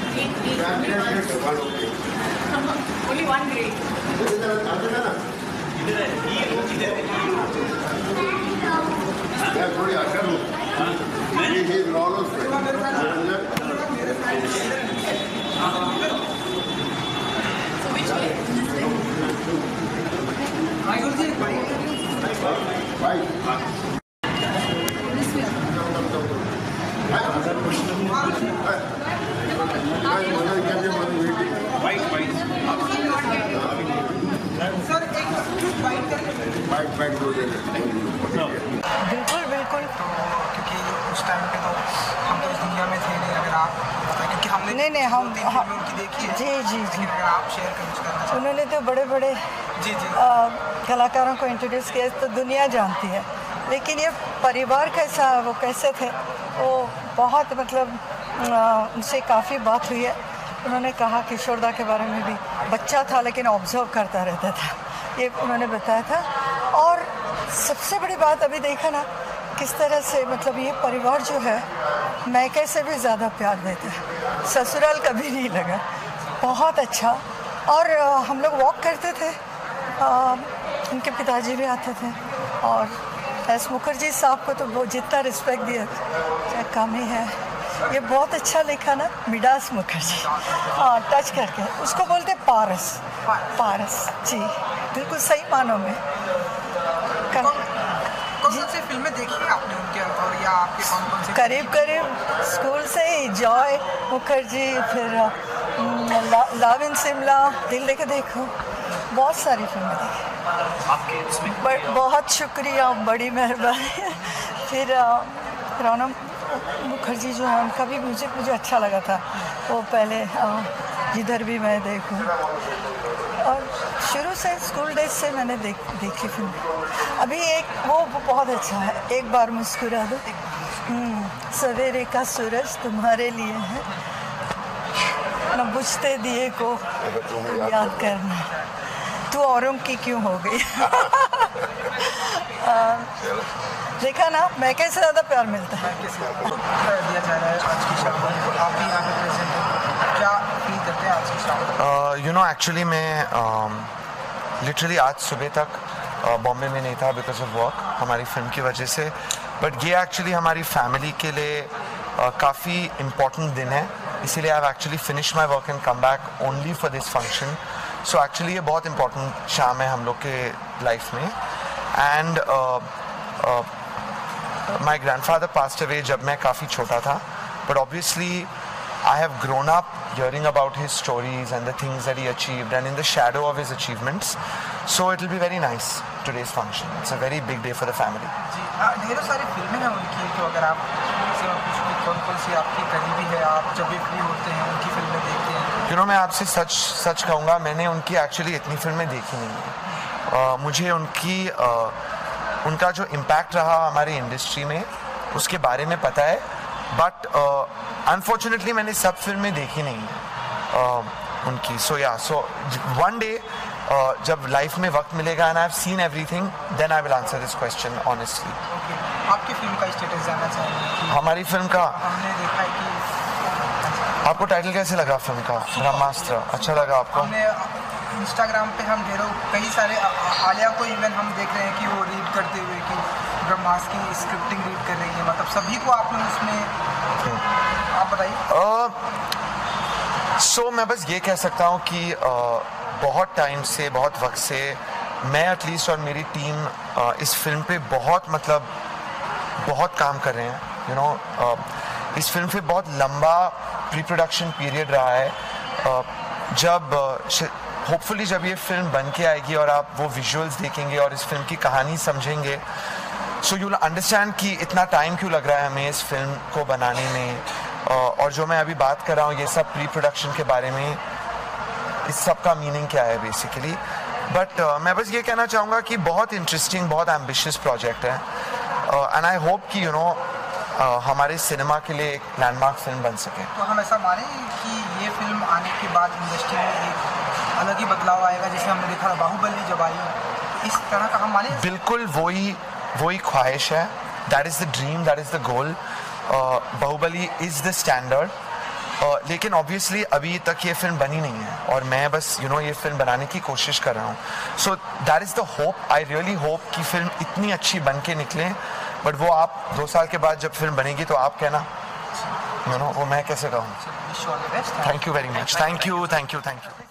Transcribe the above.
Only one grade. So which way? बिल्कुल बिल्कुल क्योंकि उस टाइम पे तो हम तो इस दुनिया में थे नहीं, अगर आप क्योंकि हमने नहीं हम देखी है जी अगर आप शेयर करना उन्होंने तो बड़े बड़े कलाकारों को इंट्रोड्यूस किया तो दुनिया जानती है, लेकिन ये परिवार कैसा वो कैसे थे वो बहुत मतलब उनसे काफ़ी बात हुई है। उन्होंने कहा किशोरदा के बारे में भी बच्चा था लेकिन ऑब्जर्व करता रहता था, ये उन्होंने बताया था। और सबसे बड़ी बात अभी देखा ना किस तरह से मतलब ये परिवार जो है मैके से भी ज़्यादा प्यार देता है, ससुराल कभी नहीं लगा, बहुत अच्छा। और हम लोग वॉक करते थे, उनके पिताजी भी आते थे और एस मुखर्जी साहब को तो वो जितना रिस्पेक्ट दिया क्या कम ही है। ये बहुत अच्छा लिखा ना मिडास मुखर्जी, हाँ टच करके उसको बोलते पारस, पारस जी बिल्कुल सही मानों में। कौन सी फिल्में देखी आपने उनके और या आपके कौन से? करीब करीब स्कूल से ही जॉय मुखर्जी, फिर लव इन शिमला, दिल लेके देखो, बहुत सारी फिल्में देखी। बहुत शुक्रिया, बड़ी मेहरबानी। फिर राणा मुखर्जी जो है उनका भी मुझे अच्छा लगा था, वो पहले जिधर भी मैं देखूं, और शुरू से स्कूल डेज से मैंने देखी फिल्में। अभी एक वो बहुत अच्छा है, एक बार मुस्कुरा दो, सवेरे का सूरज तुम्हारे लिए है, न बुझते दिए को याद करना, तू औरों की क्यों हो गई। देखा ना मैं कैसे ज़्यादा प्यार मिलता है। यू नो एक्चुअली मैं लिटरली आज सुबह तक बॉम्बे में नहीं था बिकॉज ऑफ वर्क हमारी फिल्म की वजह से, बट ये एक्चुअली हमारी फैमिली के लिए काफ़ी इम्पोर्टेंट दिन है, इसीलिए I actually finish my work and come back only for this function. So actually ये बहुत इम्पोर्टेंट शाम है हम लोग के लाइफ में। And my grandfather passed away जब मैं काफ़ी छोटा था, but obviously I have grown up hearing about his stories and the things that he achieved and in the shadow of his achievements, so it will be very nice today's function, it's a very big day for the family. ढेरों सारी फिल्में हैं उनकी, तो अगर आप कौन सी आपकी करीबी है, आप जब भी फ्री होते हैं उनकी फिल्में देखते हैं? यू नो मैं आपसे सच कहूँगा, मैंने उनकी एक्चुअली इतनी फिल्में देखी नहीं है। मुझे उनका जो इम्पैक्ट रहा हमारी इंडस्ट्री में उसके बारे में पता है, बट अनफॉर्चुनेटली मैंने सब फिल्में देखी नहीं है उनकी। सो या सो वन डे जब लाइफ में वक्त मिलेगा and I have seen everything then I will answer this question honestly. आपकी फिल्म का स्टेटस जानना चाहेंगे? हमारी फिल्म का हमने देखा है कि आपको टाइटल कैसे लगा फिल्म का? ब्रह्मास्त्र अच्छा लगा आपको? इंस्टाग्राम पे हम ढेरों कई सारे आलिया को इवन हम देख रहे हैं कि वो रीड करते हुए कि ब्रह्मास्त्र की स्क्रिप्टिंग रीड कर रही है, मतलब सभी को आपने उसमें आप बताइए। सो मैं बस ये कह सकता हूँ कि बहुत टाइम से बहुत वक्त से मैं एटलीस्ट और मेरी टीम इस फिल्म पे बहुत काम कर रहे हैं। यू नो इस फिल्म पे बहुत लंबा प्री प्रोडक्शन पीरियड रहा है। जब होपफुली जब ये फिल्म बन के आएगी और आप वो विजुअल्स देखेंगे और इस फिल्म की कहानी समझेंगे, सो यू विल अंडरस्टैंड कि इतना टाइम क्यों लग रहा है हमें इस फिल्म को बनाने में। और जो मैं अभी बात कर रहा हूँ ये सब प्री प्रोडक्शन के बारे में, इस सब का मीनिंग क्या है बेसिकली। बट मैं बस ये कहना चाहूँगा कि बहुत इंटरेस्टिंग, बहुत एम्बिशियस प्रोजेक्ट है एंड आई होप कि यू नो हमारे सिनेमा के लिए एक लैंडमार्क फिल्म बन सके। तो हम ऐसा माने कि ये फिल्म आने के बाद इंडस्ट्री में एक अलग ही बदलाव आएगा, जैसे हमने देखा बाहुबली जब आई, इस तरह का हम माने? बिल्कुल वही ख्वाहिश है, that is the dream, that is the goal. Baahubali is the standard लेकिन obviously अभी तक ये फिल्म बनी नहीं है और मैं बस ये फिल्म बनाने की कोशिश कर रहा हूँ. So that is the hope. I really hope कि फिल्म इतनी अच्छी बन के निकले. But वो आप 2 साल के बाद जब फिल्म बनेगी तो आप कहना, वो मैं कैसे कहूँ. Thank you very much. Thank you.